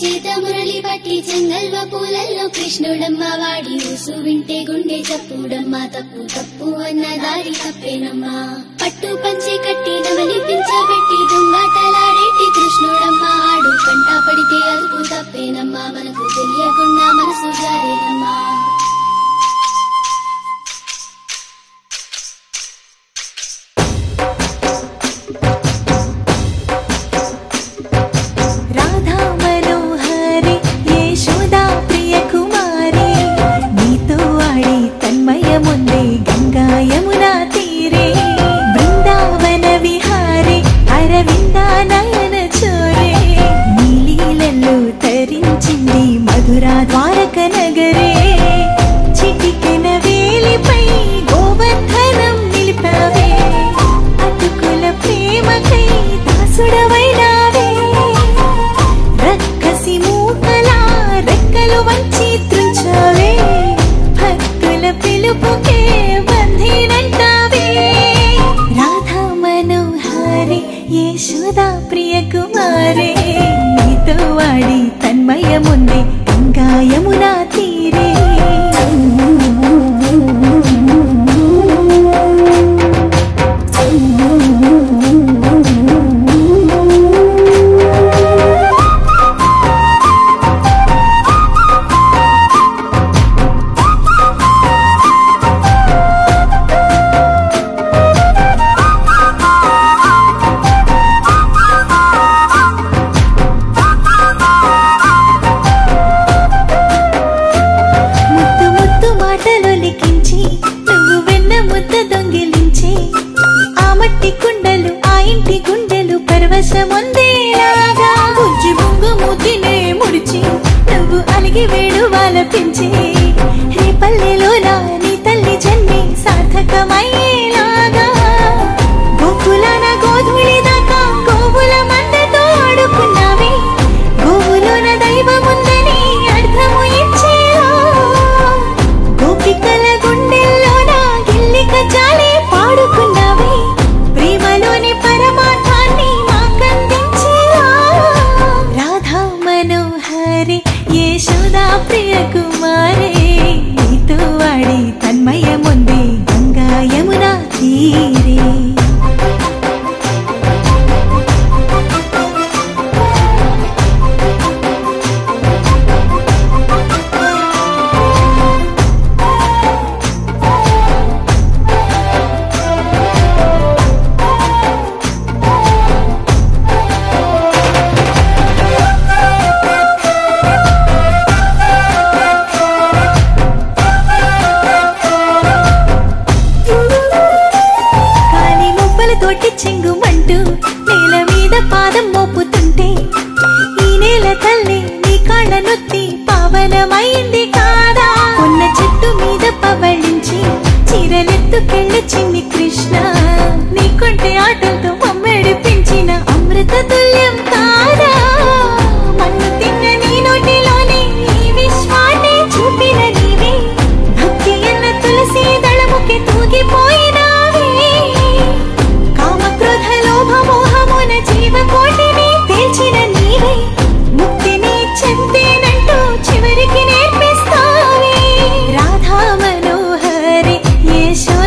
చేత మురళి పట్టి చెంగల్వ పూలల్లో కృష్ణుడమ్మ వాడి ఊసు వింటే గుండె చప్పుడమ్మ తప్పు తప్పు అన్న దారి తప్పేనమ్మ పట్టు పంచె కట్టి నవలిపించబెట్టి దొంగాటలాడేటి కృష్ణుడమ్మ ఆడు కంట పడితే అదుపు తప్పేనమ్మ మనకు తెలియకుండా మనసు జారేనమ్మా.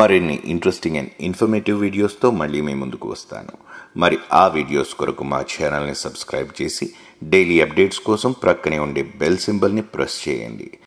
మరిన్ని ఇంట్రెస్టింగ్ అండ్ ఇన్ఫర్మేటివ్ వీడియోస్తో మళ్ళీ మీ ముందుకు వస్తాను. మరి ఆ వీడియోస్ కొరకు మా ఛానల్ని సబ్స్క్రైబ్ చేసి డైలీ అప్డేట్స్ కోసం ప్రక్కనే ఉండే బెల్ సింబల్ని ప్రెస్ చేయండి.